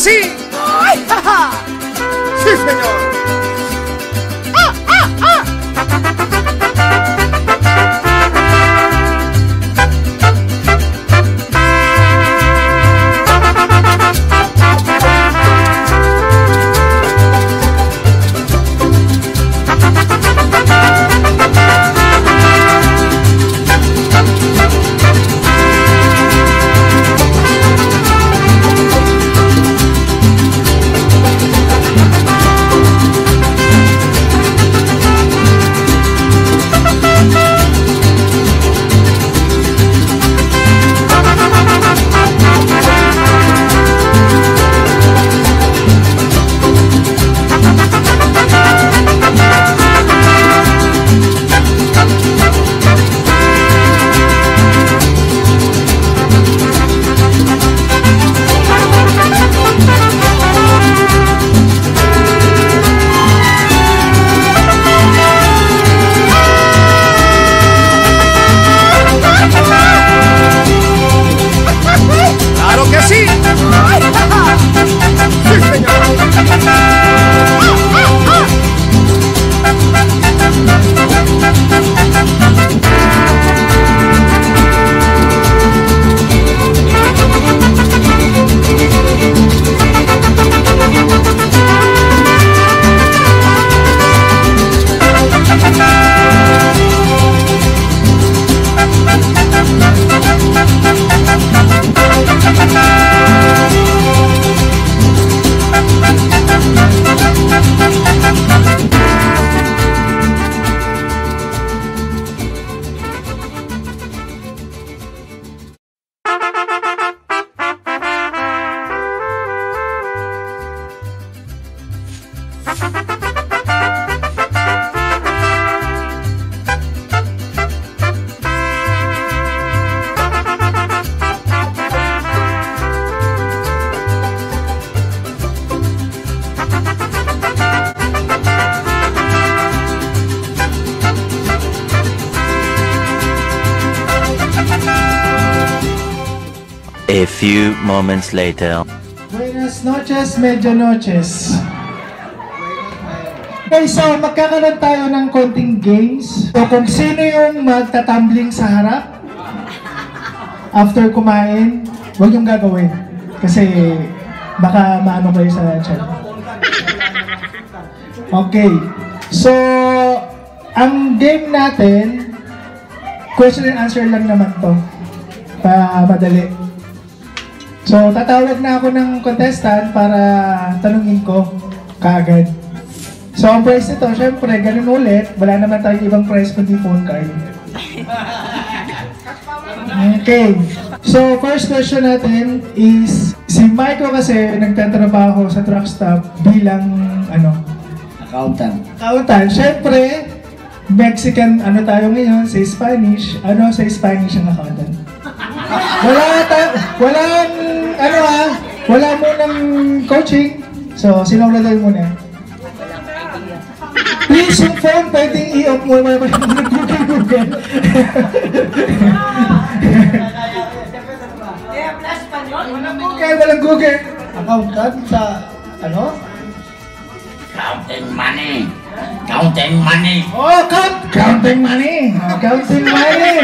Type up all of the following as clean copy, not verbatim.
así. ¡Ay, ja, ja! ¡Sí, señor! A few moments later. Buenas noches, medianoches. Okay, so magkakaroon tayo ng konting games. So kung sino yung magtatumbling sa harap after kumain, huwag yung gagawin. Kasi baka maano kayo sa chat. Okay, so ang game natin, question and answer lang naman to. Pa madali. So, tatawag na ako ng contestant para tanungin ko kaagad. So, ang price nito, syempre, ganun ulit. Wala naman tayong ibang price kundi phone card. Okay. So, first question natin is, si Maiko kasi nagtatrabaho sa truck stop bilang, ano? Accountant. Accountant. Syempre, Mexican, ano tayo ngayon? Sa Spanish. Ano sa Spanish ang accountant? Walang, ano ha, wala mo ng coaching. So, sinawladan mo na. Please, yung phone, pwedeng i-off mo. Google. Walang Google, walang Google. Accountant sa, ano? Counting money. Counting money. Oh, counting money. Counting money.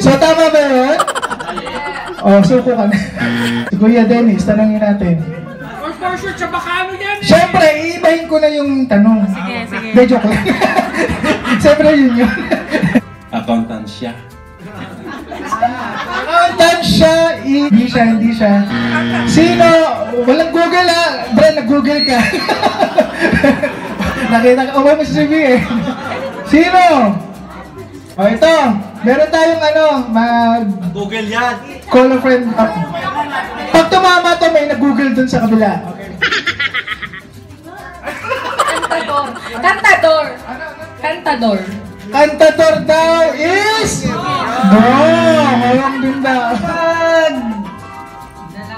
So, tama ba yun? Oh, suko ka na. Kuya Dennis, tanongin natin. For sure, tsabaka ano yan eh. Siyempre, iibahin ko na yung tanong. Sige, sige. De, joke lang. Siyempre, yun. Accountant siya. Accountant siya. Hindi siya. Sino? Walang Google ha. Bro, nag-Google ka. Nakita ka. Umay mo sa CV eh. Sino? Oh, ito. Meron tayong ano, Google yan. Call a friend up. Pag tumama to, may nag-Google dun sa kabila. Cantador. Cantador. Cantador. Cantador daw is... Oh, mayroon din daw. Pag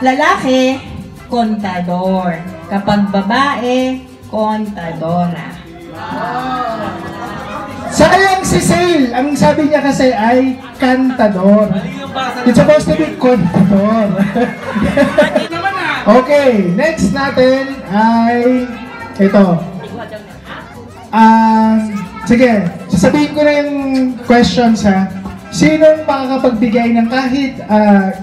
lalaki, contador. Kapag babae, contadora. Sayang si Sale. Ang sabi niya kasi ay cantador. It's supposed to be contador. Okay, next natin ay ito. Sige, sasabihin ko na yung questions ha. Sinong makakapagbigay ng kahit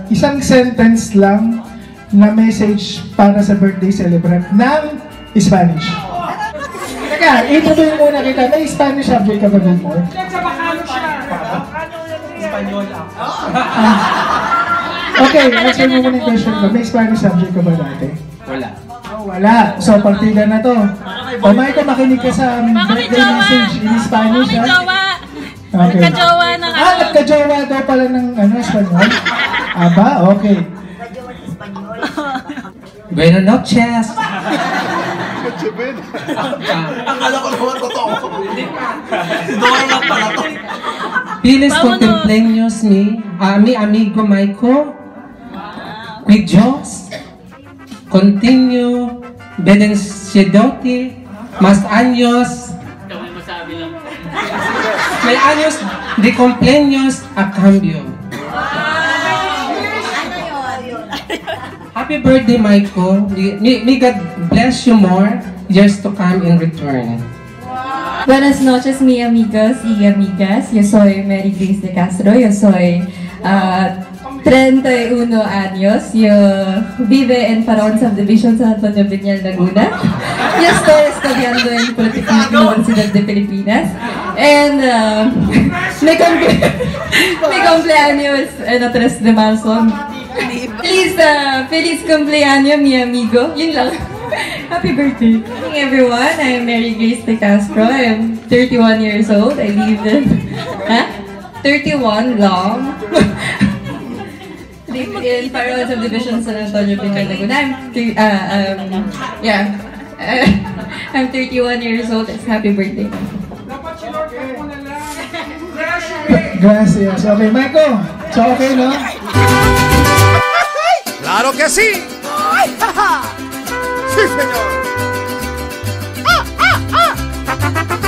isang sentence lang na message para sa birthday celebrant ng Spanish? Teka, itutuloy muna kita. May Spanish subject ka ba doon mo? Nagpapakalo siya. Espanyol ako. Okay, answer mo muna yung question ko. May Spanish subject ka ba dati? Wala. Oh, wala. So, partida na to. O, Maiko, makinig ka sa birthday message in Spanish, ha? Okay. Nagkajowa ng ano? Ah, nagkajowa daw pala ng ano, Espanyol? Aba, okay. Nagkajowa ng Espanyol. Buenas noches! Akala ko naman totoo. Doon lang pala to. Piles contemplenios mi amigo Maiko. Quid Dios. Continue benenciadote. Mas años. May años de cumpleaños a cambio. Happy birthday, Michael. May God bless you more years to come in return. Buenas noches, mi amigos y amigas. Yo soy Mary Grace De Castro. Yo soy 31 años. Yo vive en Farón Subdivision Santo de Peñal, Laguna. Yo estoy estudiando en Puerto Universidad de Pilipinas. And mi cumpleaños en el 3 de marzo. Feliz cumpleaños, mi amigo. Yun lang. Happy birthday. Good morning, everyone. I'm Mary Grace De Castro. I'm 31 years old. I live in 31 long. Live in Farón Subdivision Santo de Peñal, Laguna. I'm 31 years old. It's happy birthday. Gracias. Okay, Michael. So, okay, no? ¡Claro que sí! ¡Ay, ja, ja! ¡Sí, señor! ¡Ah, ah, ah!